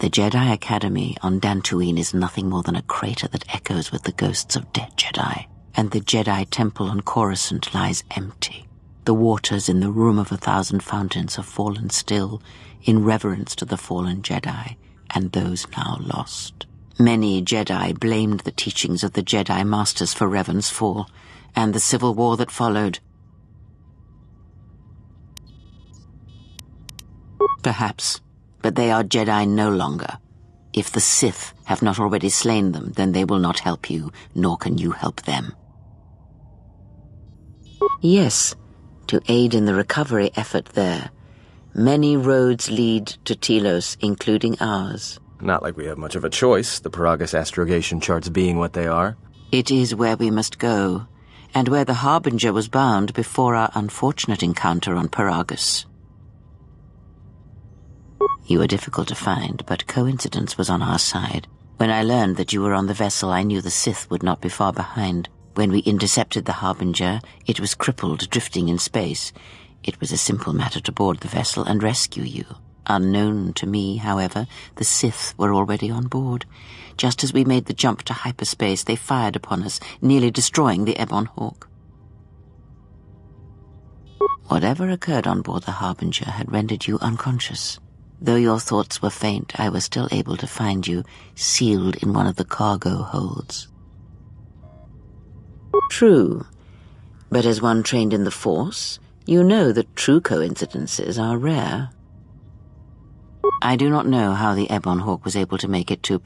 The Jedi Academy on Dantooine is nothing more than a crater that echoes with the ghosts of dead Jedi, and the Jedi Temple on Coruscant lies empty. The waters in the Room of a Thousand Fountains have fallen still, in reverence to the fallen Jedi, and those now lost. Many Jedi blamed the teachings of the Jedi Masters for Revan's fall, and the civil war that followed. Perhaps, but they are Jedi no longer. If the Sith have not already slain them, then they will not help you, nor can you help them. Yes, to aid in the recovery effort there. Many roads lead to Telos, including ours. Not like we have much of a choice, the Peragus astrogation charts being what they are. It is where we must go, and where the Harbinger was bound before our unfortunate encounter on Peragus. You were difficult to find, but coincidence was on our side. When I learned that you were on the vessel, I knew the Sith would not be far behind. When we intercepted the Harbinger, it was crippled, drifting in space. It was a simple matter to board the vessel and rescue you. Unknown to me, however, the Sith were already on board. Just as we made the jump to hyperspace, they fired upon us, nearly destroying the Ebon Hawk. Whatever occurred on board the Harbinger had rendered you unconscious. Though your thoughts were faint, I was still able to find you, sealed in one of the cargo holds. True. But as one trained in the Force, you know that true coincidences are rare. I do not know how the Ebon Hawk was able to make it to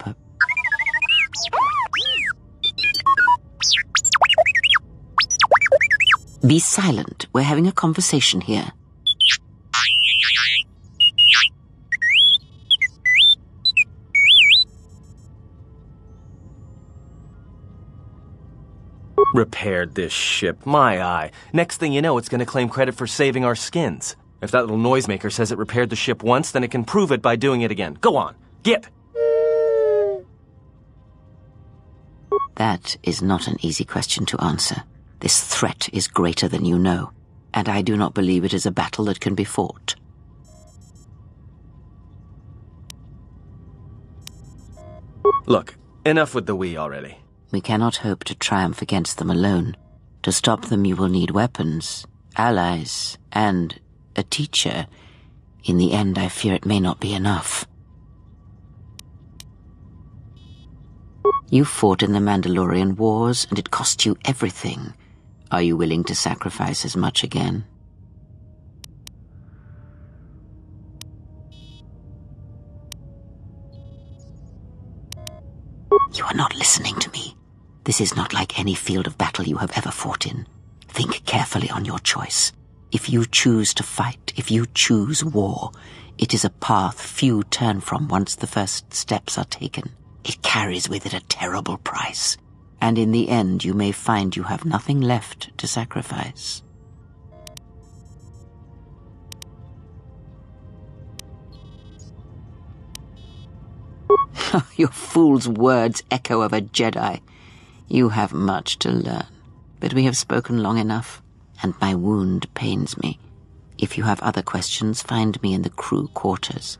Be silent. We're having a conversation here. Repaired this ship, my eye. Next thing you know, it's gonna claim credit for saving our skins. If that little noisemaker says it repaired the ship once, then it can prove it by doing it again. Go on, get! That is not an easy question to answer. This threat is greater than you know, and I do not believe it is a battle that can be fought. Look, enough with the we already. We cannot hope to triumph against them alone. To stop them, you will need weapons, allies, and a teacher. In the end, I fear it may not be enough. You fought in the Mandalorian Wars, and it cost you everything. Are you willing to sacrifice as much again? You are not listening to me. This is not like any field of battle you have ever fought in. Think carefully on your choice. If you choose to fight, if you choose war, it is a path few turn from once the first steps are taken. It carries with it a terrible price, and in the end you may find you have nothing left to sacrifice. Your fool's words echo of a Jedi. You have much to learn, but we have spoken long enough, and my wound pains me. If you have other questions, find me in the crew quarters.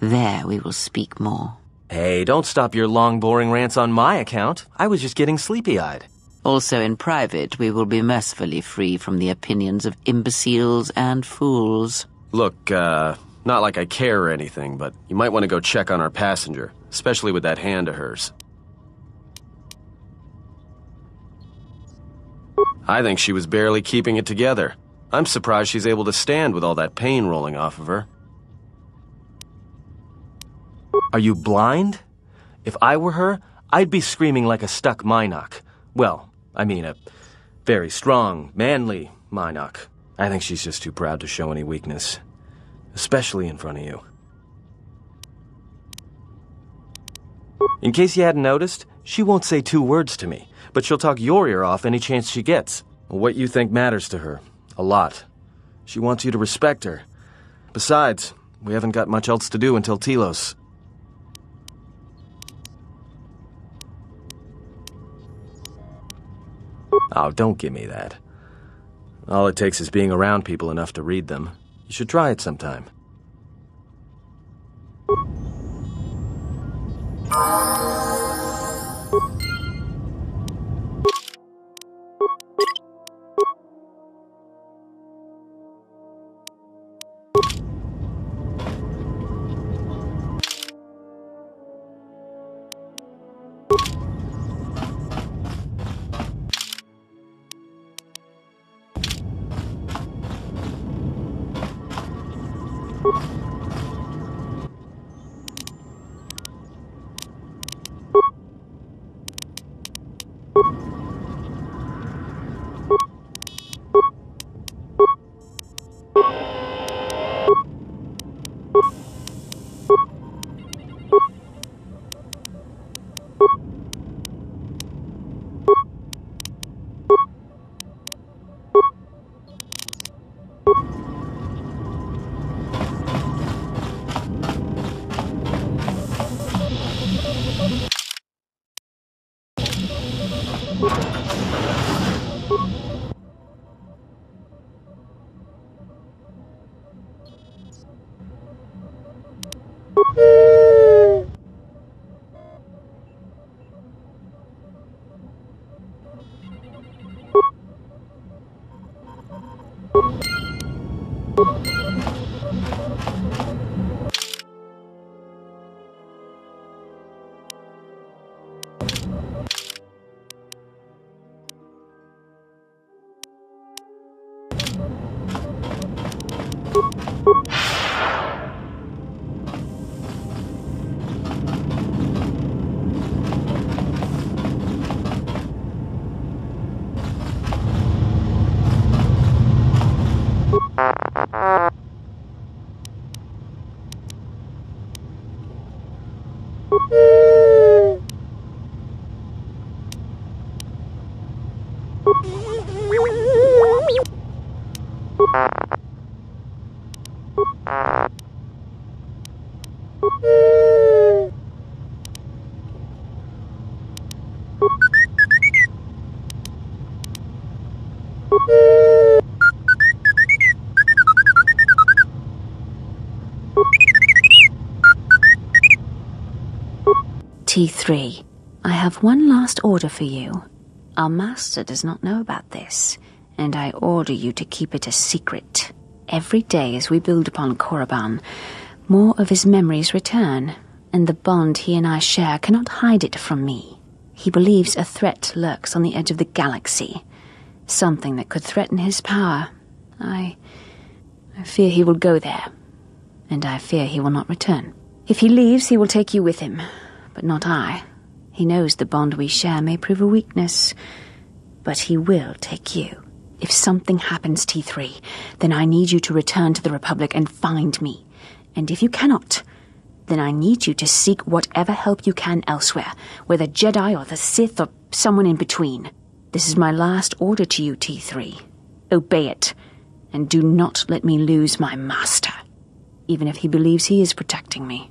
There we will speak more. Hey, don't stop your long, boring rants on my account. I was just getting sleepy-eyed. Also in private, we will be mercifully free from the opinions of imbeciles and fools. Look, not like I care or anything, but you might want to go check on our passenger, especially with that hand of hers. I think she was barely keeping it together. I'm surprised she's able to stand with all that pain rolling off of her. Are you blind? If I were her, I'd be screaming like a stuck Minok. Well, I mean a very strong, manly Minok. I think she's just too proud to show any weakness, especially in front of you. In case you hadn't noticed, she won't say two words to me, but she'll talk your ear off any chance she gets. What you think matters to her, a lot. She wants you to respect her. Besides, we haven't got much else to do until Telos. Oh, don't give me that. All it takes is being around people enough to read them. You should try it sometime. T3, I have one last order for you. Our master does not know about this, and I order you to keep it a secret. Every day as we build upon Korriban, more of his memories return, and the bond he and I share cannot hide it from me. He believes a threat lurks on the edge of the galaxy, something that could threaten his power. I fear he will go there, and I fear he will not return. If he leaves, he will take you with him, but not I. He knows the bond we share may prove a weakness, but he will take you. If something happens, T3, then I need you to return to the Republic and find me. And if you cannot, then I need you to seek whatever help you can elsewhere, whether Jedi or the Sith or someone in between. This is my last order to you, T3. Obey it, and do not let me lose my master, even if he believes he is protecting me.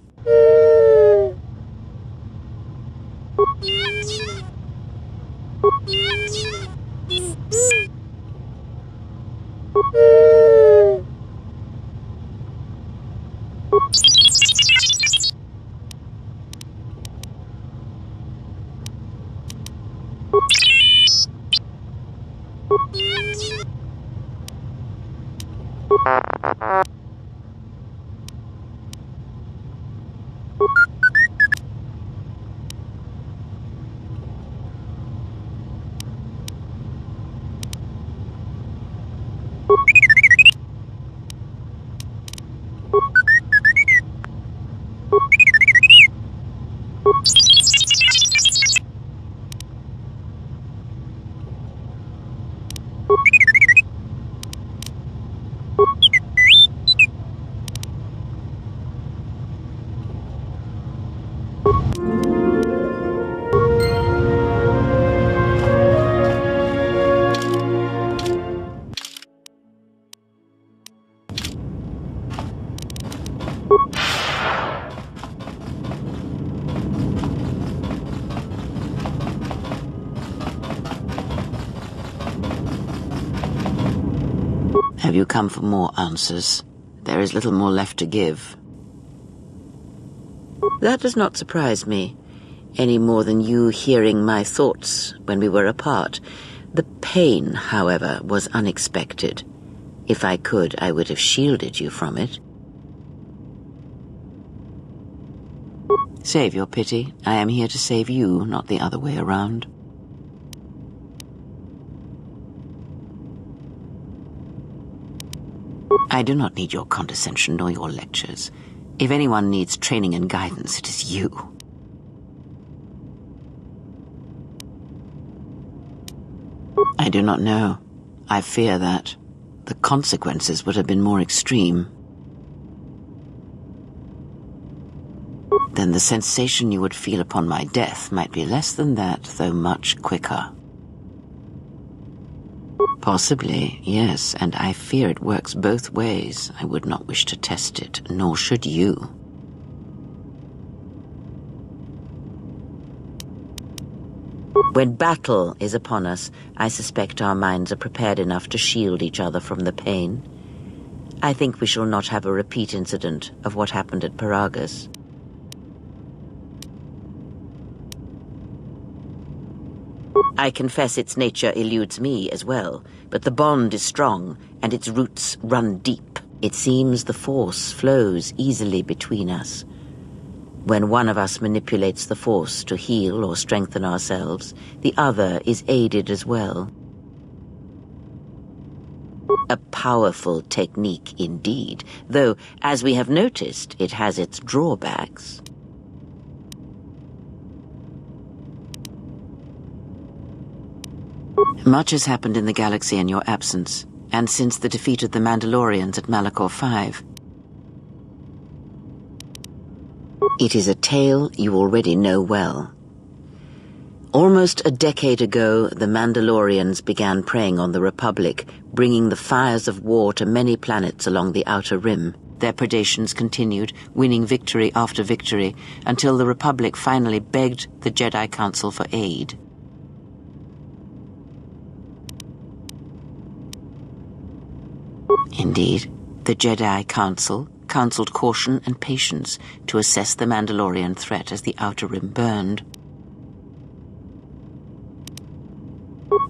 Have you come for more answers? There is little more left to give. That does not surprise me. any more than you hearing my thoughts when we were apart. The pain, however, was unexpected. If I could, I would have shielded you from it. Save your pity. I am here to save you, not the other way around. I do not need your condescension nor your lectures. If anyone needs training and guidance, it is you. I do not know. I fear that the consequences would have been more extreme than the sensation you would feel upon my death might be less than that, though much quicker. Possibly, yes, and I fear it works both ways. I would not wish to test it, nor should you. When battle is upon us, I suspect our minds are prepared enough to shield each other from the pain. I think we shall not have a repeat incident of what happened at Peragus. I confess its nature eludes me as well, but the bond is strong, and its roots run deep. It seems the force flows easily between us. When one of us manipulates the force to heal or strengthen ourselves, the other is aided as well. A powerful technique indeed, though, as we have noticed, it has its drawbacks. Much has happened in the galaxy in your absence, and since the defeat of the Mandalorians at Malachor V. It is a tale you already know well. Almost a decade ago, the Mandalorians began preying on the Republic, bringing the fires of war to many planets along the Outer Rim. Their predations continued, winning victory after victory, until the Republic finally begged the Jedi Council for aid. Indeed, the Jedi Council counseled caution and patience to assess the Mandalorian threat as the Outer Rim burned.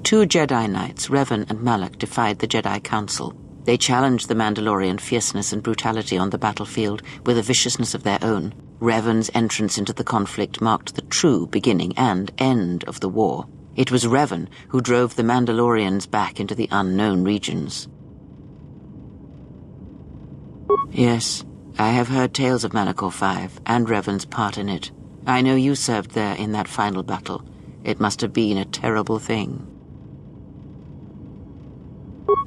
2 Jedi Knights, Revan and Malak, defied the Jedi Council. They challenged the Mandalorian fierceness and brutality on the battlefield with a viciousness of their own. Revan's entrance into the conflict marked the true beginning and end of the war. It was Revan who drove the Mandalorians back into the unknown regions. Yes, I have heard tales of Malachor V and Revan's part in it. I know you served there in that final battle. It must have been a terrible thing.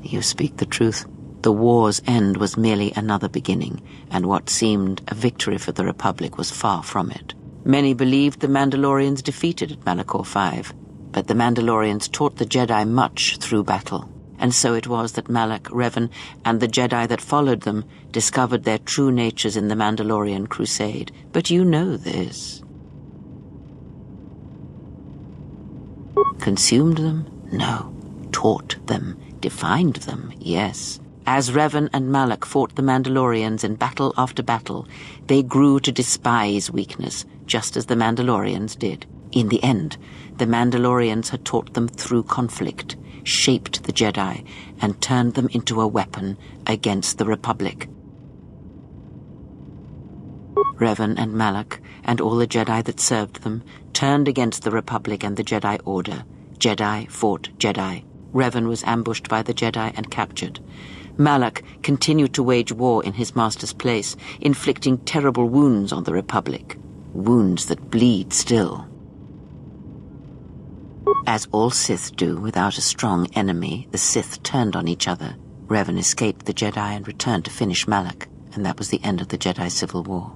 You speak the truth. The war's end was merely another beginning, and what seemed a victory for the Republic was far from it. Many believed the Mandalorians defeated at Malachor V, but the Mandalorians taught the Jedi much through battle. And so it was that Malak, Revan, and the Jedi that followed them discovered their true natures in the Mandalorian Crusade. But you know this. Consumed them? No. Taught them. Defined them? Yes. As Revan and Malak fought the Mandalorians in battle after battle, they grew to despise weakness, just as the Mandalorians did. In the end, the Mandalorians had taught them through conflict, shaped the Jedi, and turned them into a weapon against the Republic. Revan and Malak, and all the Jedi that served them, turned against the Republic and the Jedi Order. Jedi fought Jedi. Revan was ambushed by the Jedi and captured. Malak continued to wage war in his master's place, inflicting terrible wounds on the Republic, wounds that bleed still. As all Sith do, without a strong enemy, the Sith turned on each other. Revan escaped the Jedi and returned to finish Malak, and that was the end of the Jedi Civil War.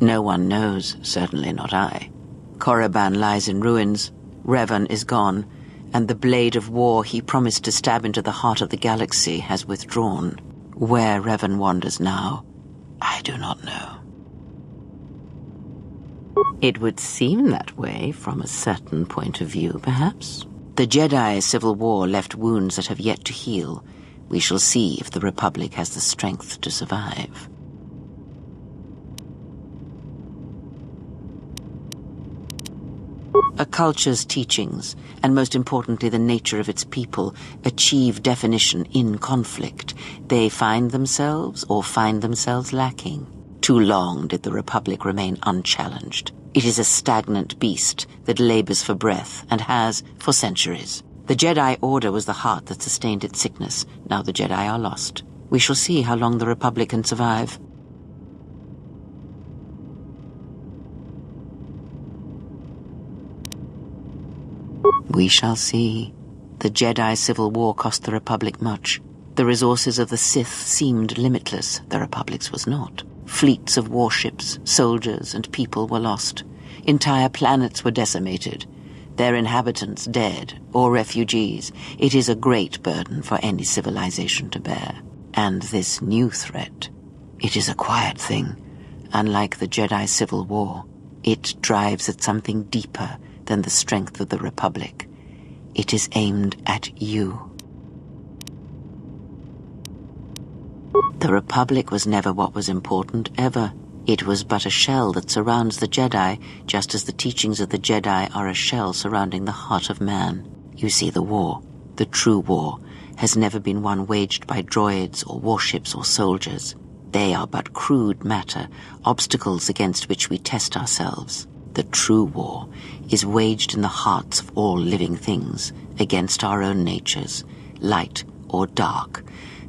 No one knows, certainly not I. Korriban lies in ruins, Revan is gone, and the blade of war he promised to stab into the heart of the galaxy has withdrawn. Where Revan wanders now, I do not know. It would seem that way from a certain point of view, perhaps. The Jedi Civil War left wounds that have yet to heal. We shall see if the Republic has the strength to survive. A culture's teachings, and most importantly the nature of its people, achieve definition in conflict. They find themselves, or find themselves lacking. Too long did the Republic remain unchallenged. It is a stagnant beast that labors for breath, and has for centuries. The Jedi Order was the heart that sustained its sickness. Now the Jedi are lost. We shall see how long the Republic can survive. We shall see. The Jedi Civil War cost the Republic much. The resources of the Sith seemed limitless. The Republic's was not. Fleets of warships, soldiers, and people were lost. Entire planets were decimated. Their inhabitants dead, or refugees. It is a great burden for any civilization to bear. And this new threat, it is a quiet thing. Unlike the Jedi Civil War, it drives at something deeper than the strength of the Republic. It is aimed at you. The Republic was never what was important, ever. It was but a shell that surrounds the Jedi, just as the teachings of the Jedi are a shell surrounding the heart of man. You see, the war, the true war, has never been one waged by droids or warships or soldiers. They are but crude matter, obstacles against which we test ourselves. The true war is waged in the hearts of all living things, against our own natures, light or dark.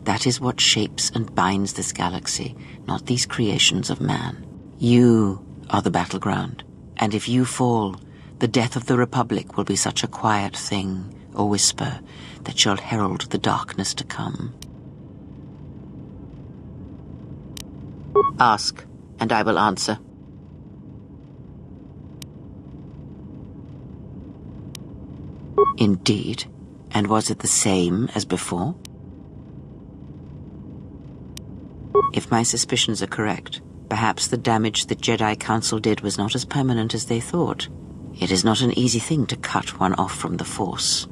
That is what shapes and binds this galaxy, not these creations of man. You are the battleground, and if you fall, the death of the Republic will be such a quiet thing, a whisper, that shall herald the darkness to come. Ask, and I will answer. Indeed. And was it the same as before? If my suspicions are correct, perhaps the damage the Jedi Council did was not as permanent as they thought. It is not an easy thing to cut one off from the Force.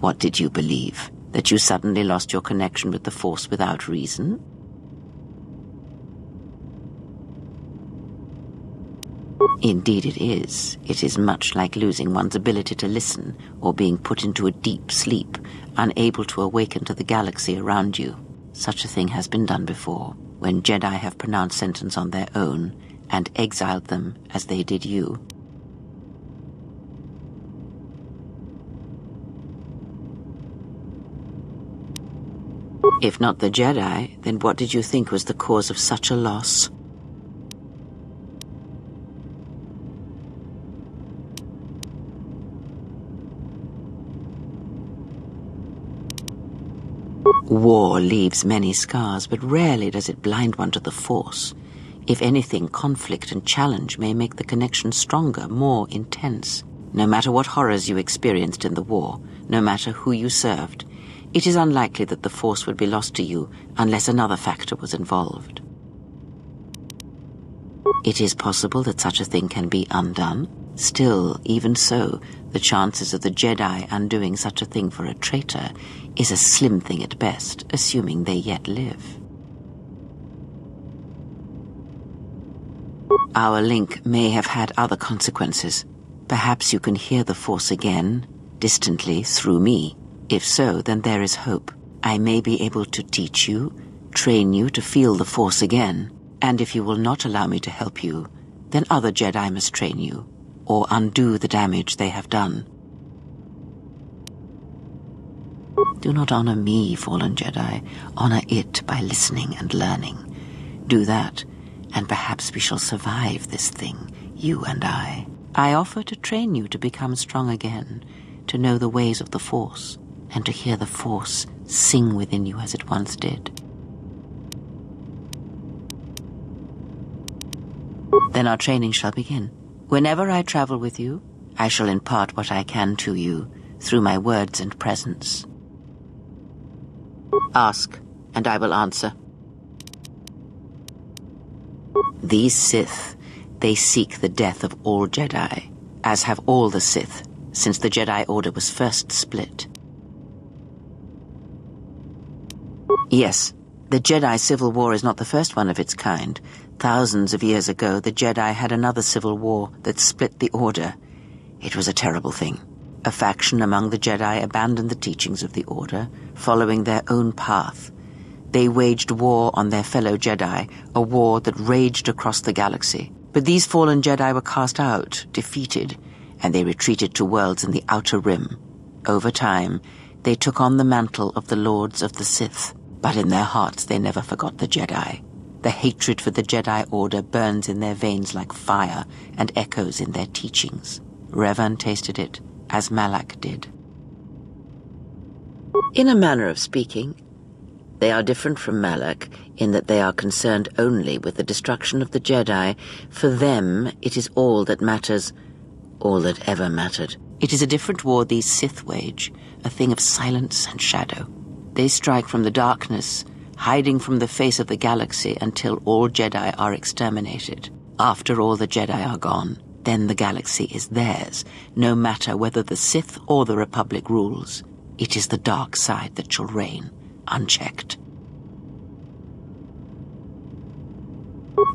What did you believe? That you suddenly lost your connection with the Force without reason? Indeed it is. It is much like losing one's ability to listen, or being put into a deep sleep, unable to awaken to the galaxy around you. Such a thing has been done before, when Jedi have pronounced sentence on their own, and exiled them as they did you. If not the Jedi, then what did you think was the cause of such a loss? War leaves many scars, but rarely does it blind one to the Force. If anything, conflict and challenge may make the connection stronger, more intense. No matter what horrors you experienced in the war, no matter who you served, it is unlikely that the Force would be lost to you unless another factor was involved. It is possible that such a thing can be undone. Still, even so, the chances of the Jedi undoing such a thing for a traitor is a slim thing at best, assuming they yet live. Our link may have had other consequences. Perhaps you can hear the Force again, distantly, through me. If so, then there is hope. I may be able to teach you, train you to feel the Force again. And if you will not allow me to help you, then other Jedi must train you, or undo the damage they have done. Do not honor me, fallen Jedi. Honor it by listening and learning. Do that, and perhaps we shall survive this thing, you and I. I offer to train you to become strong again, to know the ways of the Force, and to hear the Force sing within you as it once did. Then our training shall begin. Whenever I travel with you, I shall impart what I can to you through my words and presence. Ask, and I will answer. These Sith, they seek the death of all Jedi, as have all the Sith since the Jedi Order was first split. Yes, The Jedi Civil War is not the first one of its kind. Thousands of years ago, the Jedi had another civil war that split the Order. It was a terrible thing. A faction among the Jedi abandoned the teachings of the Order, following their own path. They waged war on their fellow Jedi, a war that raged across the galaxy. But these fallen Jedi were cast out, defeated, and they retreated to worlds in the Outer Rim. Over time, they took on the mantle of the Lords of the Sith, but in their hearts they never forgot the Jedi. The hatred for the Jedi Order burns in their veins like fire and echoes in their teachings. Revan tasted it, as Malak did. In a manner of speaking, they are different from Malak in that they are concerned only with the destruction of the Jedi. For them, it is all that matters, all that ever mattered. It is a different war these Sith wage, a thing of silence and shadow. They strike from the darkness, hiding from the face of the galaxy until all Jedi are exterminated. After all the Jedi are gone, then the galaxy is theirs, no matter whether the Sith or the Republic rules. It is the dark side that shall reign, unchecked.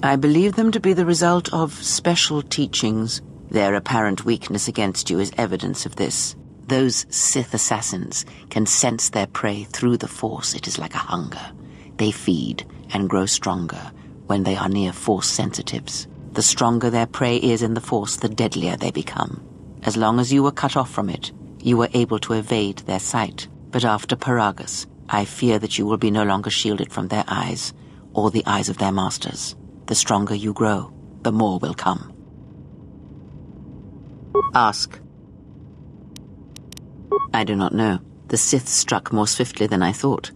I believe them to be the result of special teachings. Their apparent weakness against you is evidence of this. Those Sith assassins can sense their prey through the Force. It is like a hunger. They feed and grow stronger when they are near Force sensitives. The stronger their prey is in the Force, the deadlier they become. As long as you were cut off from it, you were able to evade their sight. But after Peragus, I fear that you will be no longer shielded from their eyes, or the eyes of their masters. The stronger you grow, the more will come. Ask. I do not know. The Sith struck more swiftly than I thought,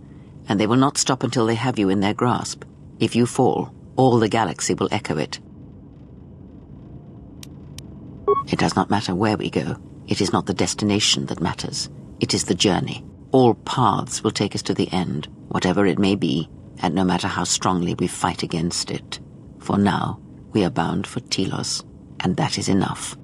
and they will not stop until they have you in their grasp. If you fall, all the galaxy will echo it. It does not matter where we go. It is not the destination that matters. It is the journey. All paths will take us to the end, whatever it may be, and no matter how strongly we fight against it. For now, we are bound for Telos, and that is enough.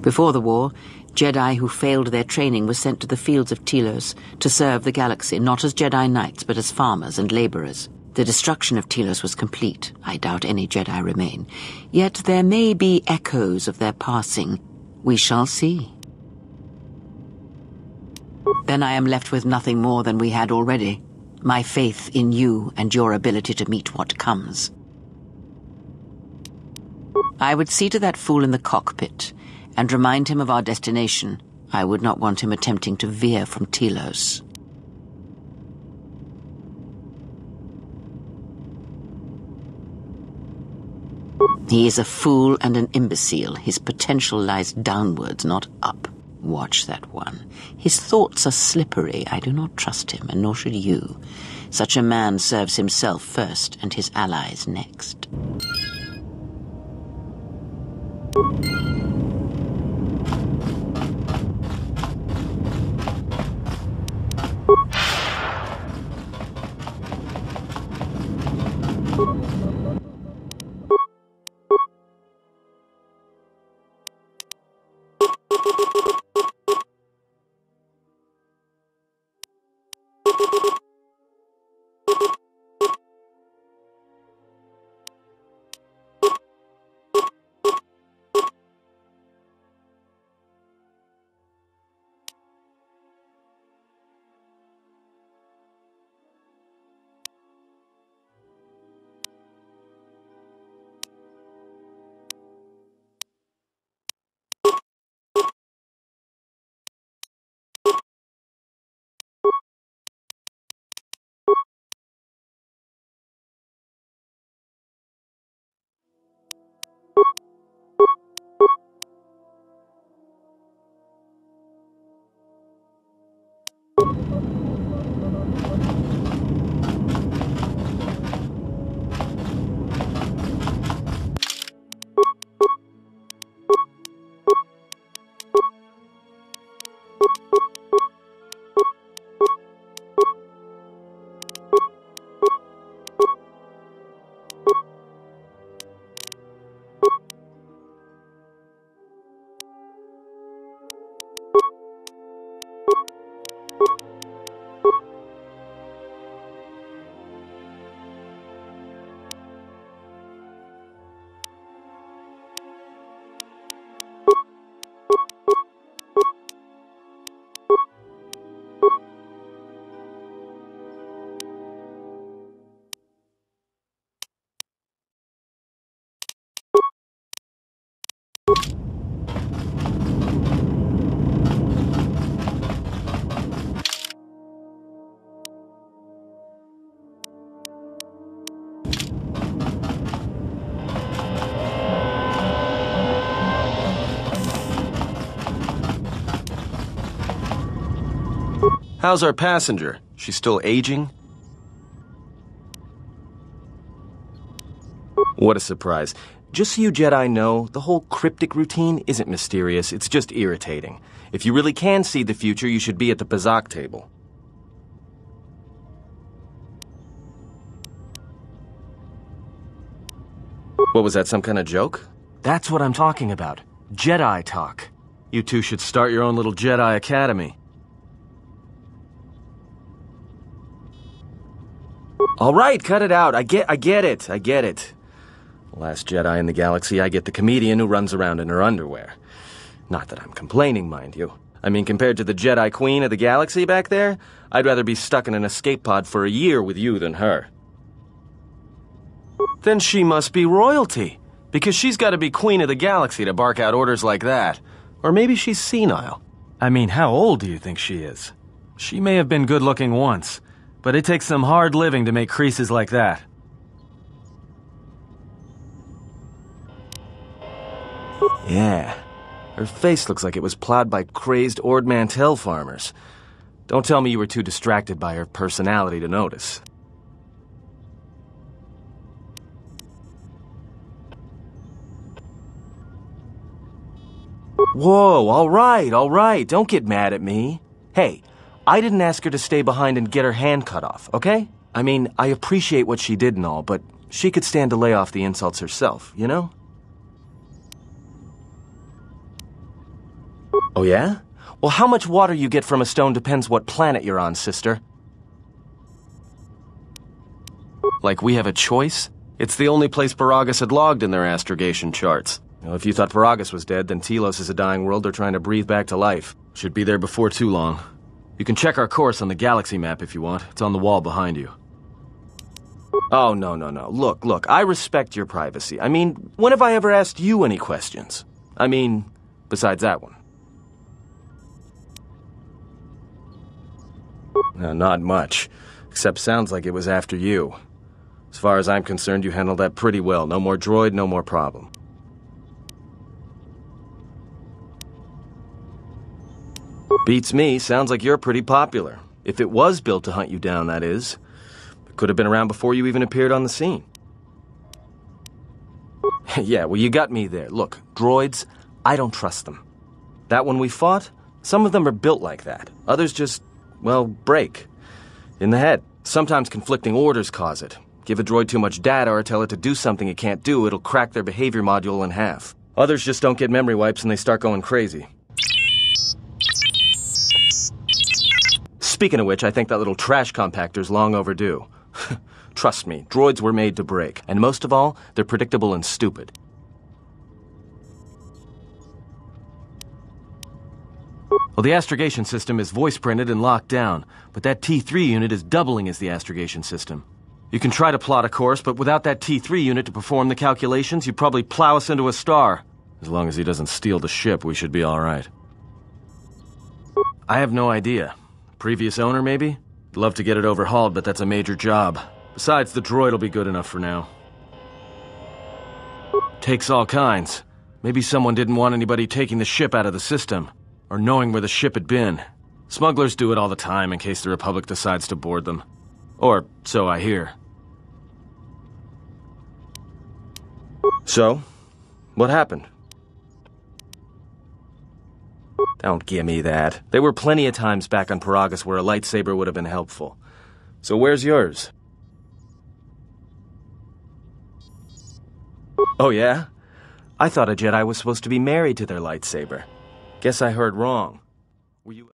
Before the war, Jedi who failed their training were sent to the fields of Telos to serve the galaxy, not as Jedi Knights, but as farmers and laborers. The destruction of Telos was complete. I doubt any Jedi remain. Yet there may be echoes of their passing. We shall see. Then I am left with nothing more than we had already. My faith in you and your ability to meet what comes. I would see to that fool in the cockpit and remind him of our destination. I would not want him attempting to veer from Telos. He is a fool and an imbecile. His potential lies downwards, not up. Watch that one. His thoughts are slippery. I do not trust him, and nor should you. Such a man serves himself first and his allies next. How's our passenger? She's still aging? What a surprise. Just so you Jedi know, the whole cryptic routine isn't mysterious, it's just irritating. If you really can see the future, you should be at the Pazak table. What was that, some kind of joke? That's what I'm talking about. Jedi talk. You two should start your own little Jedi academy. All right, cut it out. I get it. Last Jedi in the galaxy, I get the comedian who runs around in her underwear. Not that I'm complaining, mind you. I mean, compared to the Jedi Queen of the galaxy back there, I'd rather be stuck in an escape pod for a year with you than her. Then she must be royalty, because she's got to be Queen of the galaxy to bark out orders like that. Or maybe she's senile. I mean, how old do you think she is? She may have been good-looking once, but it takes some hard living to make creases like that. Yeah. Her face looks like it was plowed by crazed Ord Mantel farmers. Don't tell me you were too distracted by her personality to notice. Whoa, all right. Don't get mad at me. Hey, I didn't ask her to stay behind and get her hand cut off, okay? I mean, I appreciate what she did and all, but she could stand to lay off the insults herself, you know? Oh, yeah? Well, how much water you get from a stone depends what planet you're on, sister. Like we have a choice? It's the only place Baragas had logged in their astrogation charts. Now, if you thought Peragus was dead, then Telos is a dying world they're trying to breathe back to life. Should be there before too long. You can check our course on the galaxy map if you want. It's on the wall behind you. Oh, no. Look, I respect your privacy. I mean, when have I ever asked you any questions? I mean, besides that one. No, not much. Except sounds like it was after you. As far as I'm concerned, you handled that pretty well. No more droid, no more problem. Beats me, sounds like you're pretty popular. If it was built to hunt you down, that is. It could have been around before you even appeared on the scene. Yeah, well, you got me there. Look, droids, I don't trust them. That one we fought, some of them are built like that. Others just, well, break. In the head. Sometimes conflicting orders cause it. Give a droid too much data or tell it to do something it can't do, it'll crack their behavior module in half. Others just don't get memory wipes and they start going crazy. Speaking of which, I think that little trash compactor's long overdue. Trust me, droids were made to break, and most of all, they're predictable and stupid. Well, the astrogation system is voice-printed and locked down, but that T3 unit is doubling as the astrogation system. You can try to plot a course, but without that T3 unit to perform the calculations, you'd probably plow us into a star. As long as he doesn't steal the ship, we should be all right. I have no idea. Previous owner, maybe? Love to get it overhauled, but that's a major job. Besides, the droid'll be good enough for now. Takes all kinds. Maybe someone didn't want anybody taking the ship out of the system, or knowing where the ship had been. Smugglers do it all the time in case the Republic decides to board them. Or, so I hear. So, what happened? Don't gimme that. There were plenty of times back on Peragus where a lightsaber would have been helpful. So where's yours? Oh yeah? I thought a Jedi was supposed to be married to their lightsaber. Guess I heard wrong. Were you...